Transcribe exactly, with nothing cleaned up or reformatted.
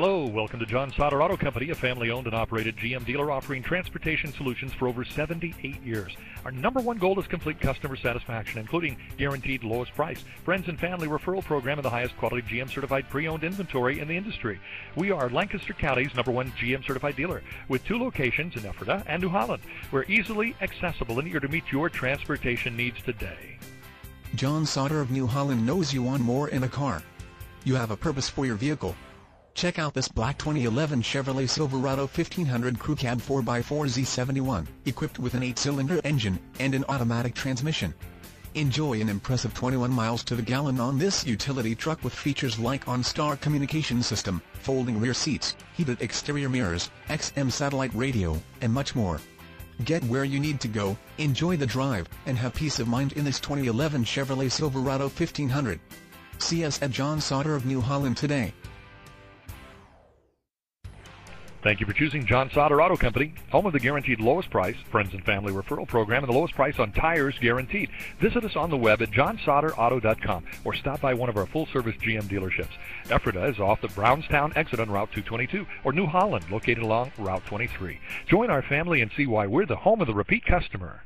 Hello, welcome to John Sauder Auto Company, a family-owned and operated G M dealer offering transportation solutions for over seventy-eight years. Our number one goal is complete customer satisfaction, including guaranteed lowest price, friends and family referral program, and the highest quality G M certified pre-owned inventory in the industry. We are Lancaster County's number one G M certified dealer with two locations in Ephrata and New Holland. We're easily accessible and eager to meet your transportation needs today. John Sauder of New Holland knows you want more in a car. You have a purpose for your vehicle. Check out this black twenty eleven Chevrolet Silverado fifteen hundred Crew Cab four by four Z seventy-one, equipped with an eight-cylinder engine and an automatic transmission. Enjoy an impressive twenty-one miles to the gallon on this utility truck with features like OnStar communication system, folding rear seats, heated exterior mirrors, X M satellite radio, and much more. Get where you need to go, enjoy the drive, and have peace of mind in this twenty eleven Chevrolet Silverado fifteen hundred. See us at John Sauder of New Holland today. Thank you for choosing John Sauder Auto Company, home of the guaranteed lowest price, friends and family referral program, and the lowest price on tires guaranteed. Visit us on the web at john sauder auto dot com or stop by one of our full-service G M dealerships. Ephrata is off the Brownstown exit on Route two twenty-two, or New Holland, located along Route twenty-three. Join our family and see why we're the home of the repeat customer.